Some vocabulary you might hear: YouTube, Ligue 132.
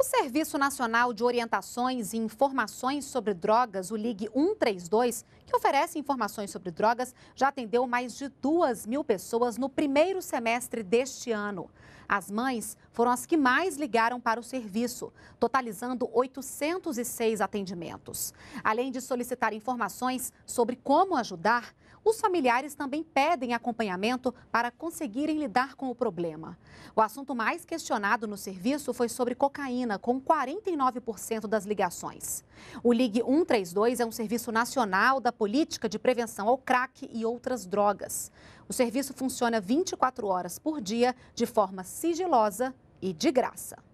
O Serviço Nacional de Orientações e Informações sobre Drogas, o Ligue 132, que oferece informações sobre drogas, já atendeu mais de 2.000 pessoas no primeiro semestre deste ano. As mães foram as que mais ligaram para o serviço, totalizando 806 atendimentos. Além de solicitar informações sobre como ajudar, os familiares também pedem acompanhamento para conseguirem lidar com o problema. O assunto mais questionado no serviço foi sobre cocaína, com 49% das ligações. O Ligue 132 é um serviço nacional da política de prevenção ao crack e outras drogas. O serviço funciona 24 horas por dia, de forma sigilosa e de graça.